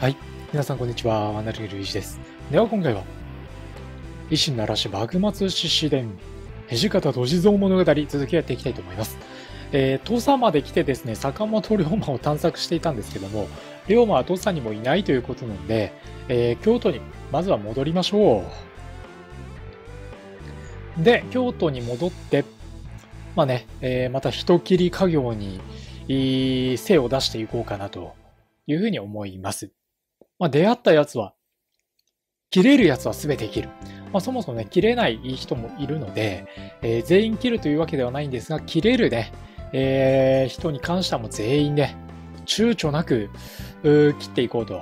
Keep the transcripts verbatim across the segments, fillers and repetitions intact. はい、皆さんこんにちは。ワンダリングルイージです。では今回は維新ならし幕末志士伝土方歳三物語続きをやっていきたいと思います。えー、土佐まで来てですね、坂本龍馬を探索していたんですけども、龍馬は土佐にもいないということなので、えー、京都にまずは戻りましょう。で、京都に戻ってまあね、えー、また人斬り家業にいい精を出していこうかなというふうに思います。まあ、出会ったやつは切れるやつは全て切る。まあ、そもそもね、切れない人もいるので、えー、全員切るというわけではないんですが、切れるね、えー、人に関してはもう全員ね、躊躇なく切っていこうと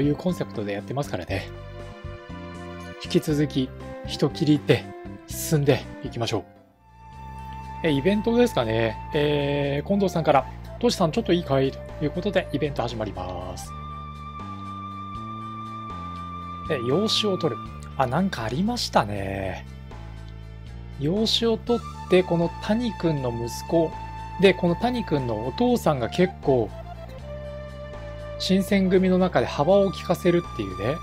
いうコンセプトでやってますからね。引き続き人切りで進んでいきましょう。えイベントですかね、えー、近藤さんから「トシさんちょっといいかい?」ということでイベント始まります。え用紙を取る。あ、なんかありましたね。養子を取って、この谷くんの息子で、この谷くんのお父さんが結構、新選組の中で幅を利かせるっていうね、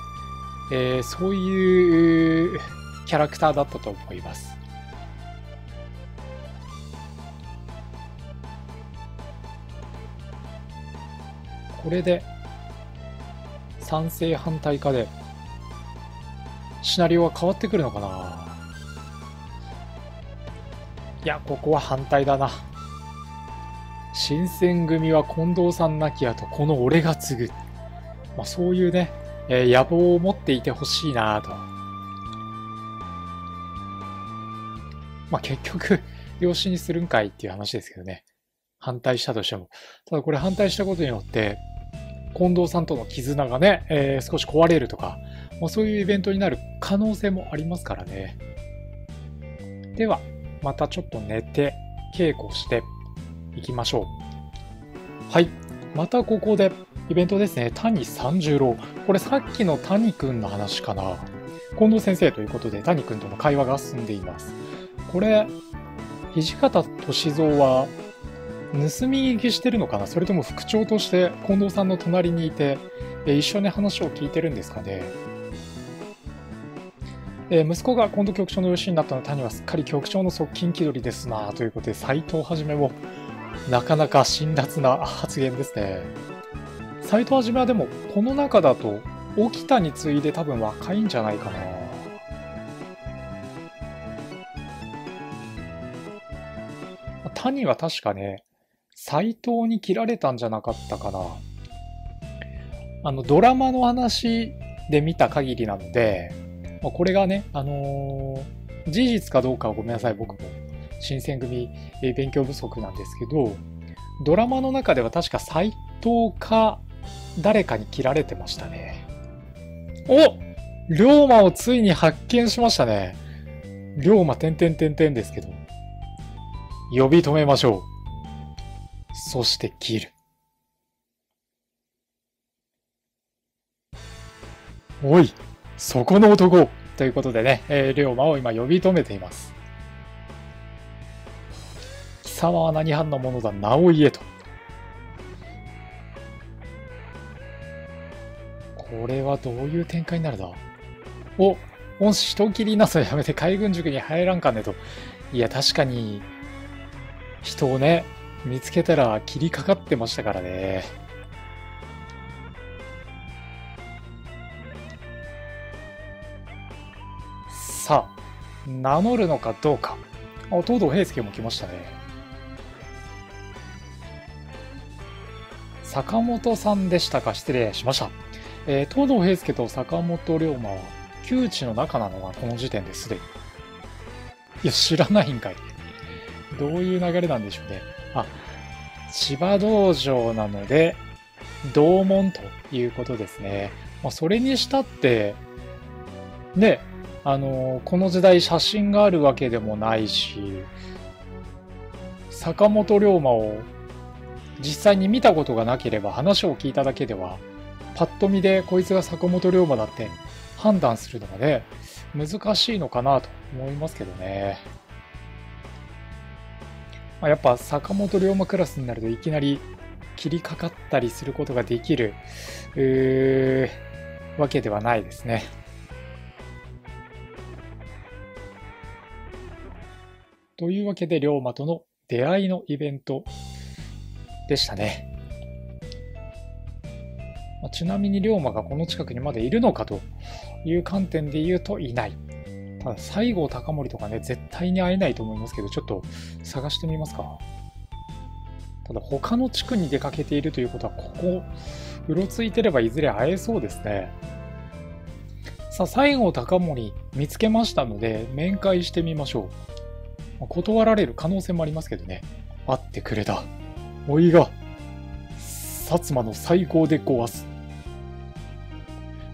えー、そういうキャラクターだったと思います。これで、賛成反対かで、シナリオが変わってくるのかな。いや、ここは反対だな。新選組は近藤さん亡き後、この俺が継ぐ。まあ、そういうね、えー、野望を持っていてほしいなと。まあ、結局、養子にするんかいっていう話ですけどね。反対したとしても。ただこれ反対したことによって、近藤さんとの絆がね、えー、少し壊れるとか、まあ、そういうイベントになる可能性もありますからね。では、またちょっと寝て、稽古していきましょう。はい。またここで、イベントですね。谷三十郎。これさっきの谷くんの話かな。近藤先生ということで、谷くんとの会話が進んでいます。これ、土方歳三は、盗み聞きしてるのかな、それとも副長として近藤さんの隣にいて、え一緒に話を聞いてるんですかね。え息子が近藤局長の養子になったので、谷はすっかり局長の側近気取りですなということで、斎藤はじめもなかなか辛辣な発言ですね。斎藤はじめはでもこの中だと沖田に次いで多分若いんじゃないかな。谷は確かね、斎藤に切られたんじゃなかったかな。あのドラマの話で見た限りなので、まあ、これがね、あのー、事実かどうかはごめんなさい、僕も新選組勉強不足なんですけど、ドラマの中では確か斎藤か誰かに切られてましたね。お、龍馬をついに発見しましたね。龍馬点々点々ですけど、呼び止めましょう。そして切る。おい、そこの男ということでね、えー、龍馬を今呼び止めています。貴様は何藩の者だ、名を言えと。これはどういう展開になるだ。お、恩師人斬りなさやめて海軍塾に入らんかねと。いや、確かに、人をね、見つけたら切りかかってましたからね。さあ、名乗るのかどうか。あ、東堂平介も来ましたね。坂本さんでしたか、失礼しました。えー、東堂平介と坂本龍馬は旧知の仲なのがこの時点ですでに。いや、知らないんかい。どういう流れなんでしょうね。あ、千葉道場なので同門ということですね。まあ、それにしたってね、あのー、この時代写真があるわけでもないし、坂本龍馬を実際に見たことがなければ、話を聞いただけではパッと見でこいつが坂本龍馬だって判断するのがね、難しいのかなと思いますけどね。やっぱ坂本龍馬クラスになるといきなり切りかかったりすることができるわけではないですね。というわけで龍馬との出会いのイベントでしたね。ちなみに龍馬がこの近くにまだいるのかという観点で言うといない。ただ西郷隆盛とかね、絶対に会えないと思いますけど、ちょっと探してみますか。ただ他の地区に出かけているということは、ここうろついてればいずれ会えそうですね。さあ西郷隆盛見つけましたので面会してみましょう。断られる可能性もありますけどね。会ってくれた。おいが薩摩の西郷でごわす。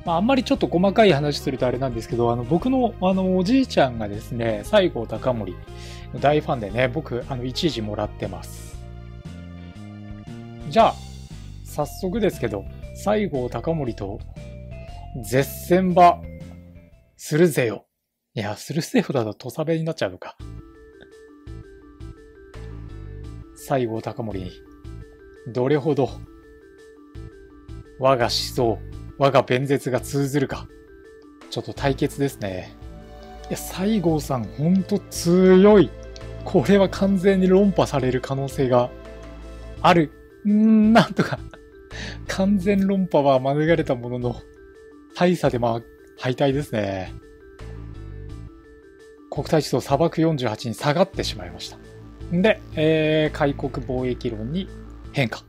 まあ、あんまりちょっと細かい話するとあれなんですけど、あの僕のあのおじいちゃんがですね、西郷隆盛の大ファンでね、僕、あの一時もらってます。じゃあ、早速ですけど、西郷隆盛と絶戦場するぜよ。いや、するぜよだと土佐弁になっちゃうのか。西郷隆盛に、どれほど我が思想、我が弁舌が通ずるか。ちょっと対決ですね。いや、西郷さん、ほんと強い。これは完全に論破される可能性がある。んー、なんとか。完全論破は免れたものの、大差でまあ、敗退ですね。国体思想砂漠よんじゅうはちに下がってしまいました。んで、えー、開国貿易論に変化。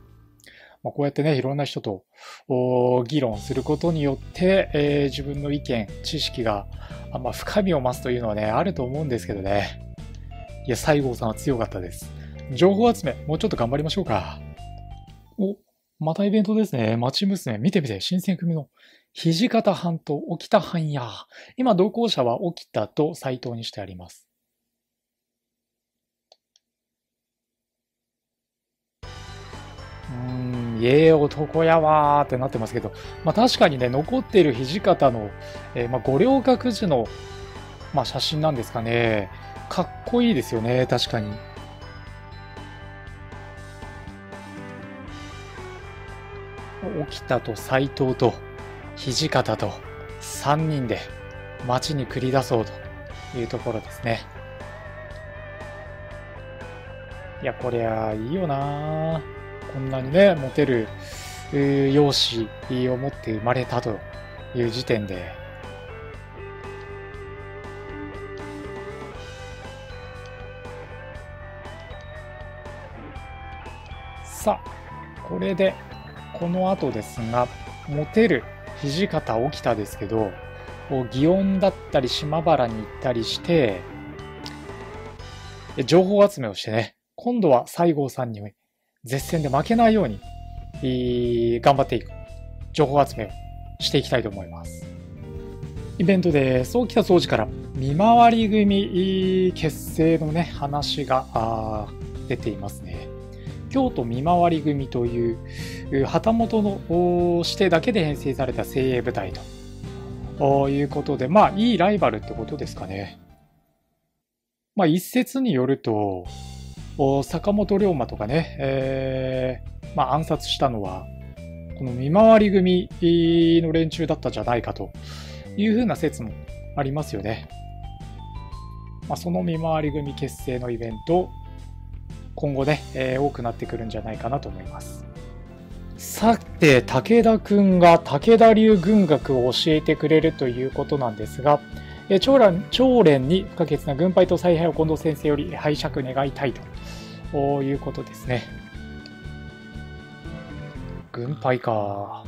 まあ、こうやってね、いろんな人と議論することによって、えー、自分の意見、知識が、あまあ、深みを増すというのはね、あると思うんですけどね。いや、西郷さんは強かったです。情報集め、もうちょっと頑張りましょうか。お、またイベントですね。町娘、見てみて、新選組の土方藩と沖田藩や、今、同行者は沖田と斎藤にしてあります。ええ、男やわーってなってますけど、まあ、確かにね、残っている土方の、えーまあ、五稜郭時の、まあ、写真なんですかね。かっこいいですよね、確かに。沖田と斎藤と土方とさんにんで町に繰り出そうというところですね。いや、こりゃいいよなー。こんなにね、モテる容姿を持って生まれたという時点で、さあこれでこの後ですが、モテる土方沖田ですけど、祇園だったり島原に行ったりして情報集めをしてね、今度は西郷さんに絶戦で負けないように、えー、頑張っていく情報集めをしていきたいと思います。イベントで早期た掃除から見回り組結成のね、話が出ていますね。京都見回り組という旗本の指定だけで編成された精鋭部隊ということで、まあいいライバルってことですかね。まあ一説によると、坂本龍馬とかね、えーまあ、暗殺したのはこの見回り組の連中だったんじゃないかというふうな説もありますよね。まあ、その見回り組結成のイベント、今後ね、えー、多くなってくるんじゃないかなと思います。さて武田くんが武田流軍学を教えてくれるということなんですが、長蘭長連に不可欠な軍配と采配を近藤先生より拝借願いたいということですね。軍配か、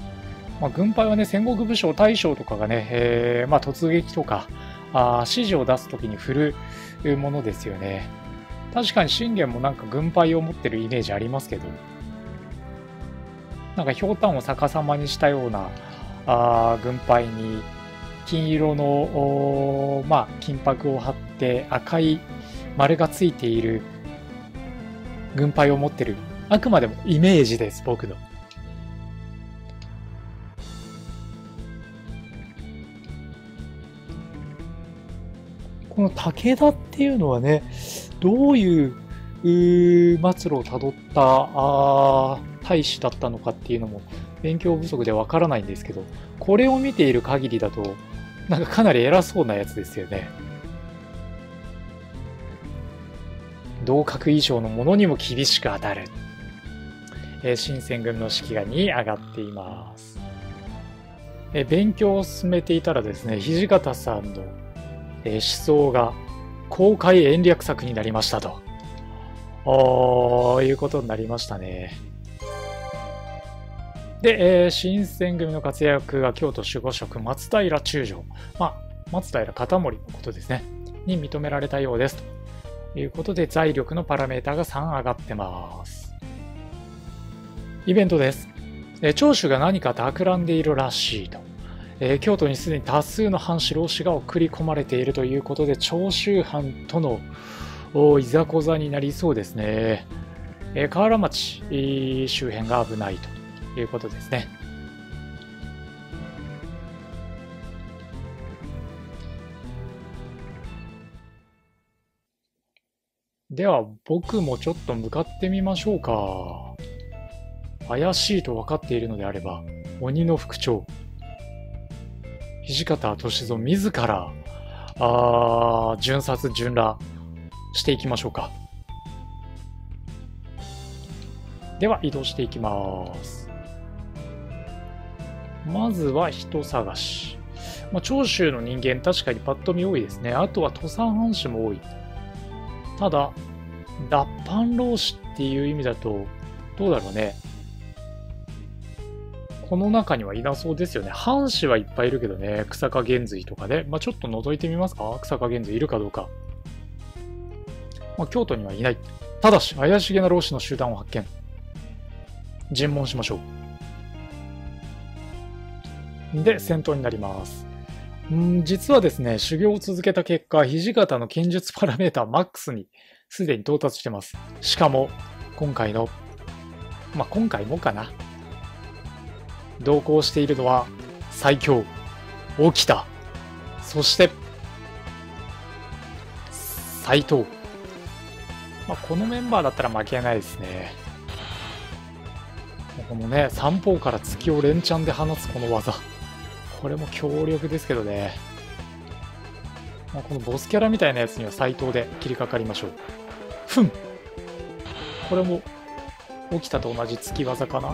まあ、軍配はね、戦国武将大将とかがね、えーまあ、突撃とかあ指示を出すときに振るものですよね。確かに信玄もなんか軍配を持ってるイメージありますけど、なんかひょうたんを逆さまにしたようなあ軍配に。金色の、まあ、金箔を貼って赤い丸がついている軍配を持ってる、あくまでもイメージです、僕の。この武田っていうのはね、どういう末路をたどった大使だったのかっていうのも勉強不足でわからないんですけど、これを見ている限りだとなんかかなり偉そうなやつですよね。同格以上のものにも厳しく当たる、えー、新選組の士気がに上がっています。えー、勉強を進めていたらですね、土方さんの、えー、思想が公開延暦策になりましたということになりましたね。で、えー、新選組の活躍が京都守護職松平中将、まあ、松平容盛のことですねに認められたようですということで、財力のパラメータがさん上がってます。イベントです。えー、長州が何か企んでいるらしいと、えー、京都にすでに多数の藩士老子が送り込まれているということで、長州藩とのいざこざになりそうですね。えー、河原町周辺が危ないということですね。では僕もちょっと向かってみましょうか。怪しいと分かっているのであれば、鬼の副長土方歳三自らあ巡殺巡らしていきましょうか。では移動していきます。まずは人探し、まあ、長州の人間確かにパッと見多いですね。あとは土佐藩士も多い。ただ脱藩浪士っていう意味だとどうだろうね。この中にはいなそうですよね。藩士はいっぱいいるけどね。日下玄瑞とかね、まあ、ちょっと覗いてみますか。日下玄瑞いるかどうか。まあ、京都にはいない。ただし怪しげな浪士の集団を発見。尋問しましょう。で戦闘になります。ん実はですね、修行を続けた結果、土方の剣術パラメーターマックスにすでに到達してます。しかも今回のまあ今回もかな、同行しているのは最強沖田、そして斎藤、まあ、このメンバーだったら負けないですね。このね、三方から突きを連チャンで放つこの技、これも強力ですけどね、まあ、このボスキャラみたいなやつには斎藤で切りかかりましょう。ふん、これも沖田と同じ突き技かな。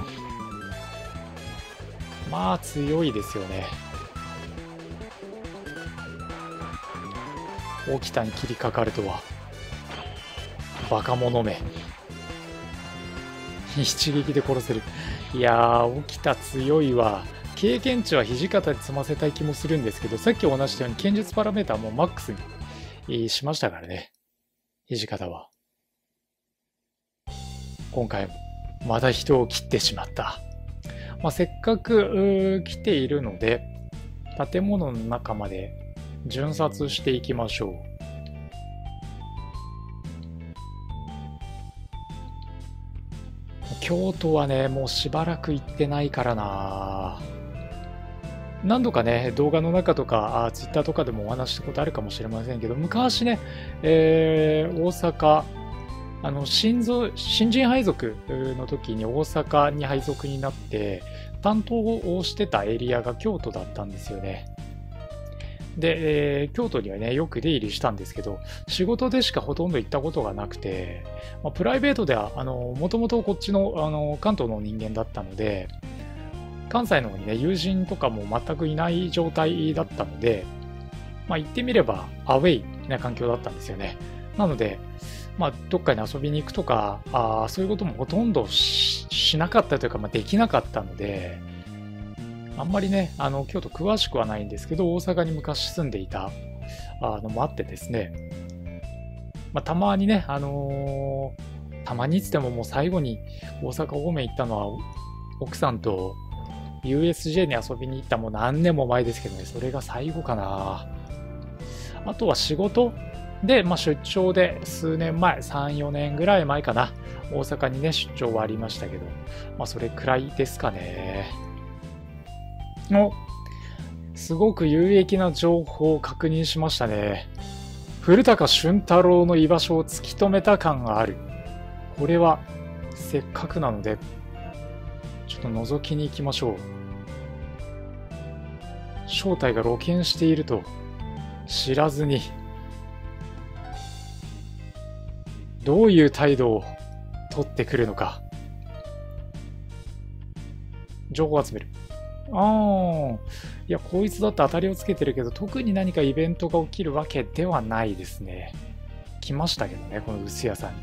まあ強いですよね。沖田に切りかかるとはバカ者め。一撃で殺せる。いやー、沖田強いわ。経験値は土方で積ませたい気もするんですけど、さっきお話したように剣術パラメーターもマックスにしましたからね、土方は。今回また人を切ってしまった。まあ、せっかく来ているので建物の中まで巡殺していきましょう。京都はね、もうしばらく行ってないからな。何度かね、動画の中とかツイッターとかでもお話したことあるかもしれませんけど、昔ね、えー、大阪、あの 新, 新人配属の時に大阪に配属になって担当をしてたエリアが京都だったんですよね。で、えー、京都にはね、よく出入りしたんですけど、仕事でしかほとんど行ったことがなくて、まあ、プライベートではあのもともとこっちの、あの関東の人間だったので、関西の方にね、友人とかも全くいない状態だったので、まあ、行ってみればアウェイな環境だったんですよね。なので、まあ、どっかに遊びに行くとか、あそういうこともほとんど し, しなかったというか、まあ、できなかったので、あんまりね、あの京都詳しくはないんですけど、大阪に昔住んでいたあのもあってですね、まあ、たまにね、あのー、たまにつってももう最後に大阪方面行ったのは奥さんと ユーエスジェー に遊びに行った、もう何年も前ですけどね、それが最後かな。あとは仕事で、まあ、出張で数年前、さん、よねんぐらい前かな、大阪にね、出張はありましたけど、まあ、それくらいですかね。お、すごく有益な情報を確認しましたね。古高俊太郎の居場所を突き止めた感がある。これはせっかくなのでと覗きに行きましょう。正体が露見していると知らずに、どういう態度をとってくるのか。情報を集める。ああ、いや、こいつだって当たりをつけてるけど、特に何かイベントが起きるわけではないですね。来ましたけどね、この薄屋さんに。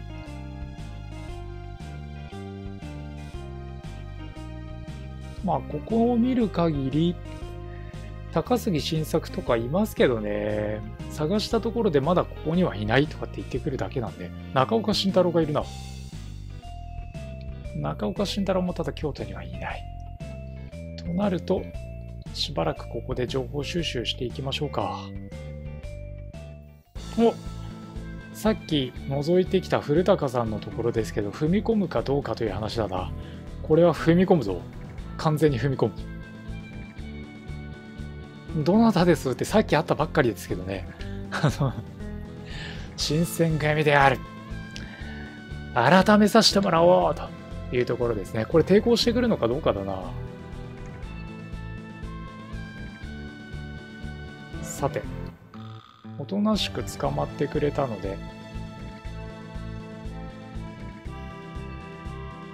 まあ、ここを見る限り、高杉晋作とかいますけどね、探したところでまだここにはいないとかって言ってくるだけなんで、中岡慎太郎がいるな。中岡慎太郎もただ京都にはいない。となると、しばらくここで情報収集していきましょうか。お、さっき覗いてきた古高さんのところですけど、踏み込むかどうかという話だな。これは踏み込むぞ。完全に踏み込む。どなたですってさっき会ったばっかりですけどね。あの、新選組である。改めさせてもらおうというところですね。これ抵抗してくるのかどうかだな。さて、おとなしく捕まってくれたので、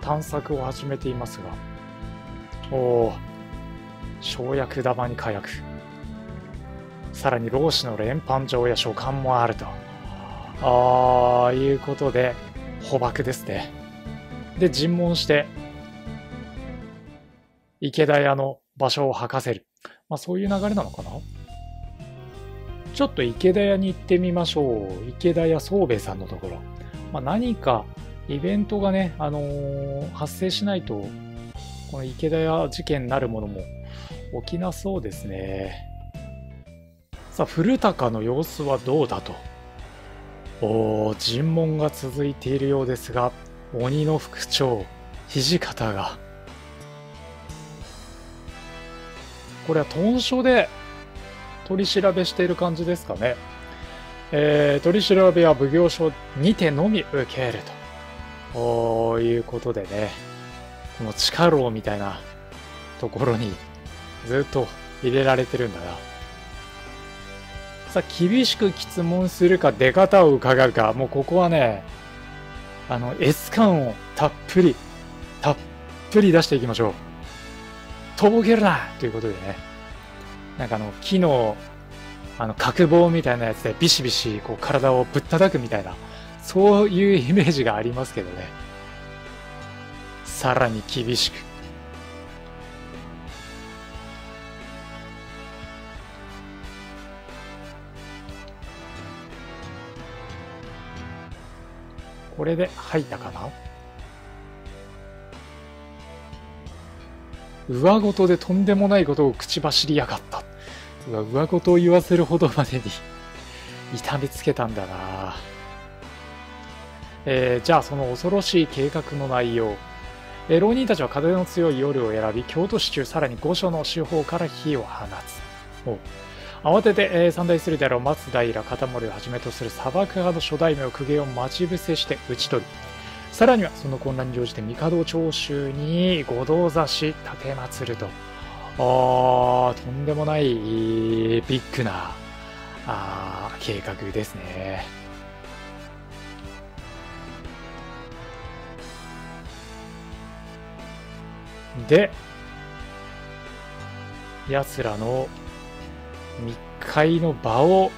探索を始めていますが、おお、生薬玉に火薬、さらに老子の連判状や書簡もあると、ああいうことで捕獲ですね。で、尋問して池田屋の場所を吐かせる、まあ、そういう流れなのかな。ちょっと池田屋に行ってみましょう。池田屋宗兵衛さんのところ、まあ、何かイベントがね、あのー、発生しないとこの池田屋事件になるものも起きなそうですね。さあ、古高の様子はどうだと。おお、尋問が続いているようですが、鬼の副長土方が、これは豚書で取り調べしている感じですかね。えー、取り調べは奉行所にてのみ受けると、おーいうことでね、この地下牢みたいなところにずっと入れられてるんだな。さあ、厳しく質問するか出方を伺うか、もうここはね、あの S 感をたっぷりたっぷり出していきましょう。とぼけるなということでね、なんかあの木のあの角棒みたいなやつでビシビシこう体をぶったたくみたいな、そういうイメージがありますけどね。さらに厳しく。これで吐いたかな。上ごとでとんでもないことを口走りやがった。うわ、上ごとを言わせるほどまでに痛めつけたんだな。えー、じゃあその恐ろしい計画の内容。浪人たちは風の強い夜を選び、京都市中さらに御所の四方から火を放つ。お慌てて、えー、三大するであろう松平片森をはじめとする砂漠派の諸大名を公家を待ち伏せして討ち取り、さらにはその混乱に乗じて帝長州に御堂差し立てまつると。あー、とんでもないビッグなあ計画ですね。で、奴らの密会の場を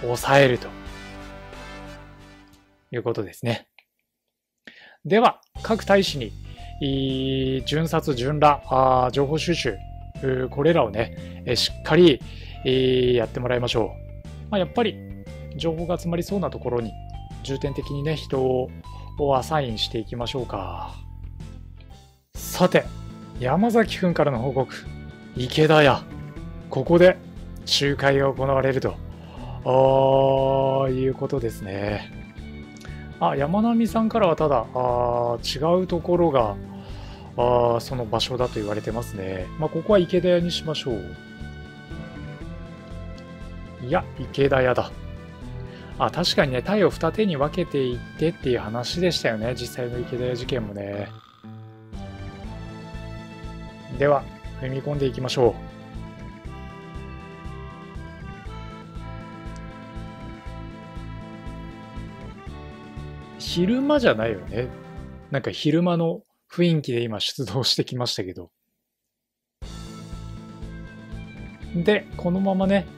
抑えるということですね。では、各大使に巡察、巡ら、情報収集、これらをね、しっかりやってもらいましょう。まあ、やっぱり情報が集まりそうなところに重点的にね、人をアサインしていきましょうか。さて、山崎君からの報告。池田屋、ここで集会が行われると、ああいうことですね。あ、山並さんからはただ、あ違うところがあその場所だと言われてますね。まあ、ここは池田屋にしましょう。いや、池田屋だ。あ、確かにね、隊を二手に分けていってっていう話でしたよね、実際の池田屋事件もね。では踏み込んでいきましょう。昼間じゃないよね。なんか昼間の雰囲気で今出動してきましたけど。で、このままね、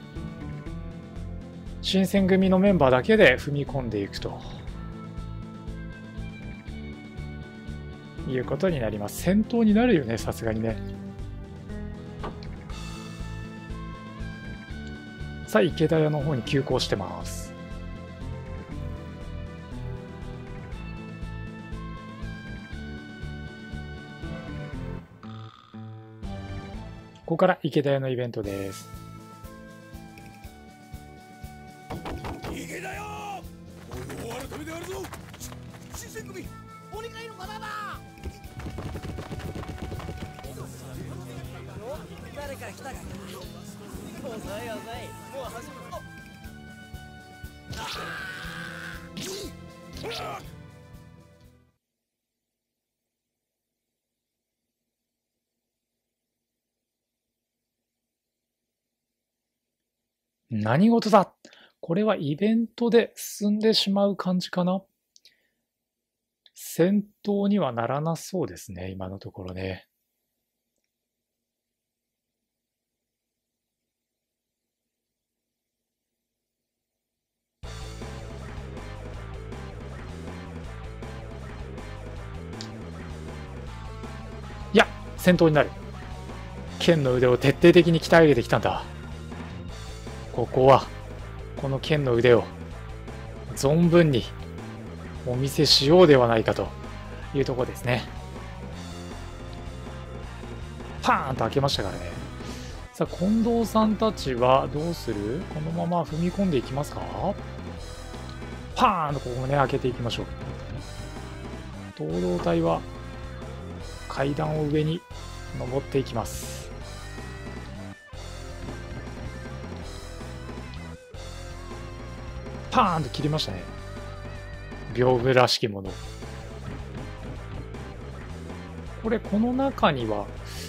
新選組のメンバーだけで踏み込んでいくということになります。戦闘になるよね、さすがにね。さあ、池田屋の方に急行してます。ここから池田屋のイベントです。池田屋！お前を改めてやるぞ！新選組、お願いのままだ！誰か来たかな？おざいおざい、もう始まる。ああ！何事だ？これはイベントで進んでしまう感じかな？戦闘にはならなそうですね、今のところね。いや、戦闘になる。剣の腕を徹底的に鍛え上げてきたんだ。ここはこの剣の腕を存分にお見せしようではないかというところですね。パーンと開けましたからね。さあ、近藤さんたちはどうする？このまま踏み込んでいきますか？パーンとここもね、開けていきましょう。東道隊は階段を上に登っていきます。パーンと切りましたね。屏風らしきもの。これ、この中には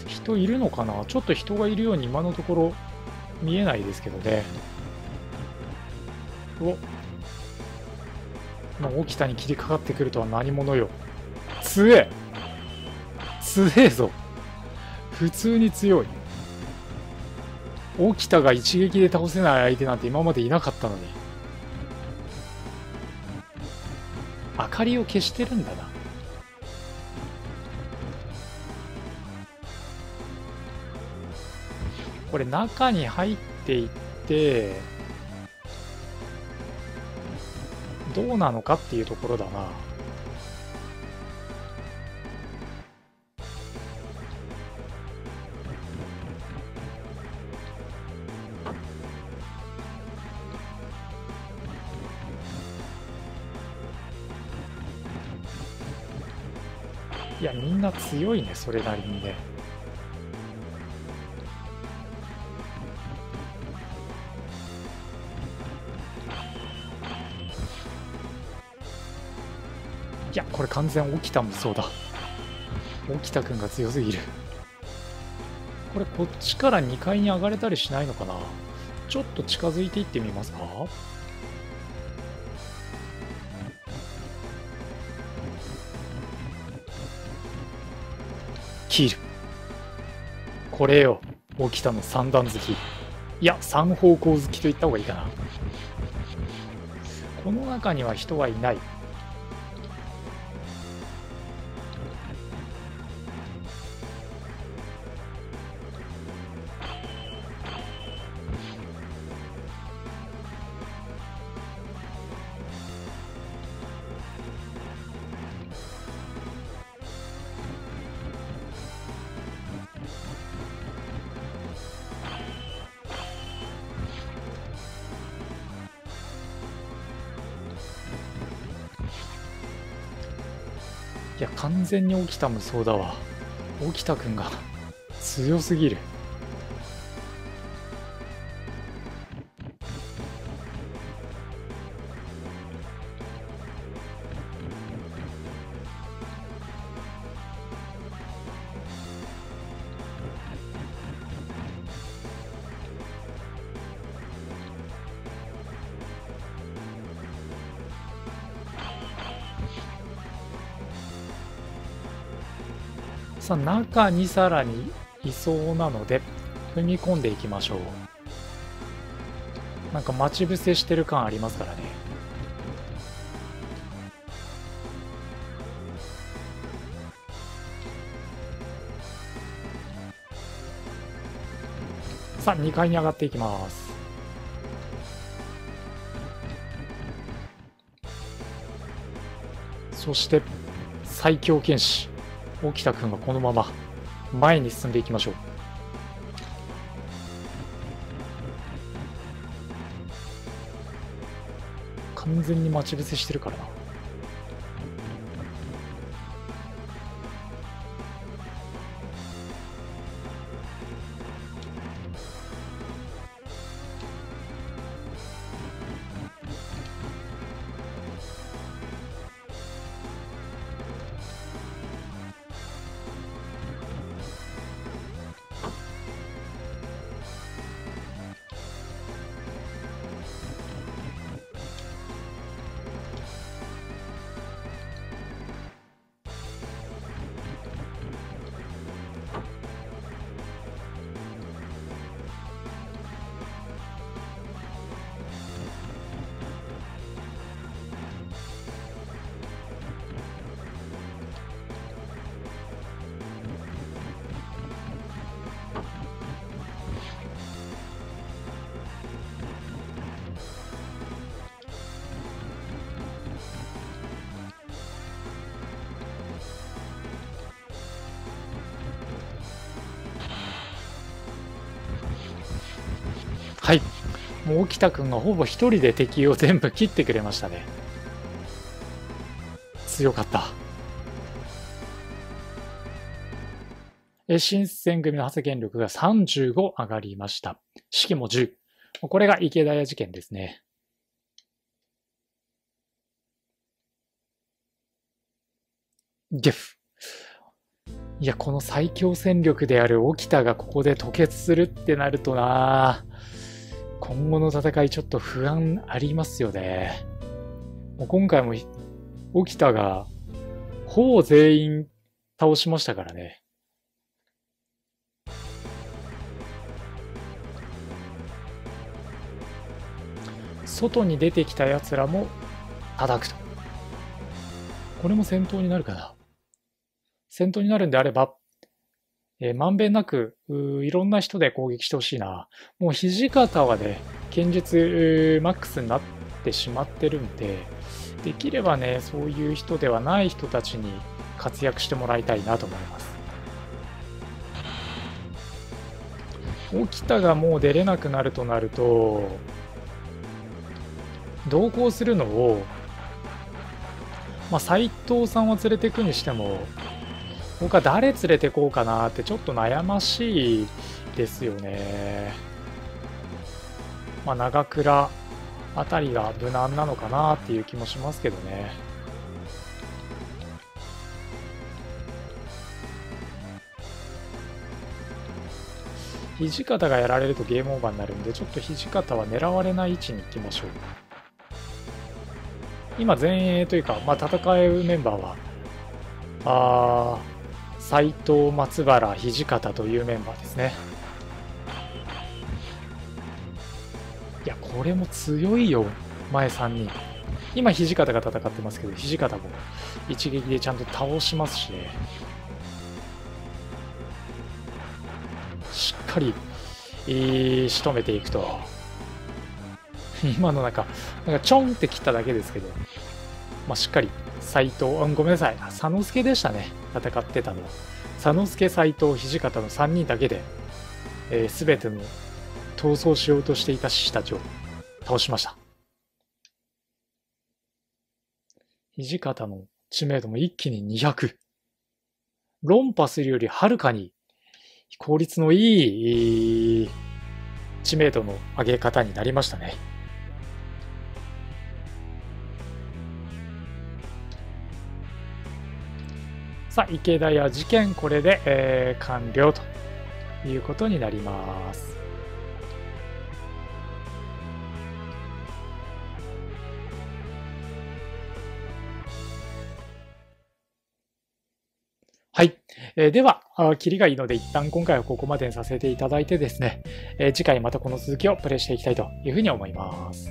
人いるのかな？ちょっと人がいるように今のところ見えないですけどね。お、まあ、沖田に切りかかってくるとは何者よ。強え強えぞ。普通に強い。沖田が一撃で倒せない相手なんて今までいなかったのに。明かりを消してるんだな。これ中に入っていってどうなのかっていうところだな。いや、みんな強いね、それなりにね。いや、これ完全沖田もそうだ。沖田君が強すぎる。これこっちからにかいに上がれたりしないのかな？ちょっと近づいていってみますか？切る。これよ、沖田の三段突き。いや、三方向突きといった方がいいかな。この中には人はいない。いや、完全に沖田無双だわ。沖田君が強すぎる。さあ中にさらにいそうなので踏み込んでいきましょう。なんか待ち伏せしてる感ありますからね。さあにかいに上がっていきます。そして最強剣士沖田君はこのまま前に進んでいきましょう。完全に待ち伏せしてるからな。はい、もう沖田君がほぼ一人で敵を全部切ってくれましたね。強かった。え新選組の発言力がさんじゅうご上がりました。士気もじゅう。これが池田屋事件ですね。ゲフ。いやこの最強戦力である沖田がここで吐血するってなるとなあ、今後の戦いちょっと不安ありますよね。もう今回も沖田がほぼ全員倒しましたからね。外に出てきたやつらも叩くと。これも戦闘になるかな。戦闘になるんであればえー、まんべんなくいろんな人で攻撃してほしいな。もう土方はね剣術マックスになってしまってるんで、できればねそういう人ではない人たちに活躍してもらいたいなと思います。沖田がもう出れなくなるとなると同行するのを、まあ、斎藤さんは連れていくにしても僕は誰連れてこうかなってちょっと悩ましいですよね。まあ、長倉あたりが無難なのかなっていう気もしますけどね。土方がやられるとゲームオーバーになるんで、ちょっと土方は狙われない位置に行きましょう。今前衛というか、まあ、戦うメンバーはあー斎藤、松原、土方というメンバーですね。いやこれも強いよ。前さんにん今土方が戦ってますけど、土方も一撃でちゃんと倒しますしね。しっかり、えー、仕留めていくと。今の中なんかちょんって切っただけですけど、まあ、しっかり斎藤、ごめんなさい、佐之助でしたね、戦ってたのは。佐之助、斎藤、土方のさんにんだけで、えー、全ての逃走しようとしていた志士たちを倒しました。土方の知名度も一気ににひゃく。論破するよりはるかに効率のいい知名度の上げ方になりましたね。さあ池田屋事件、これで、えー、完了ということになります。はい、えー、では、キリがいいので一旦今回はここまでにさせていただいてですね、えー、次回またこの続きをプレイしていきたいというふうに思います。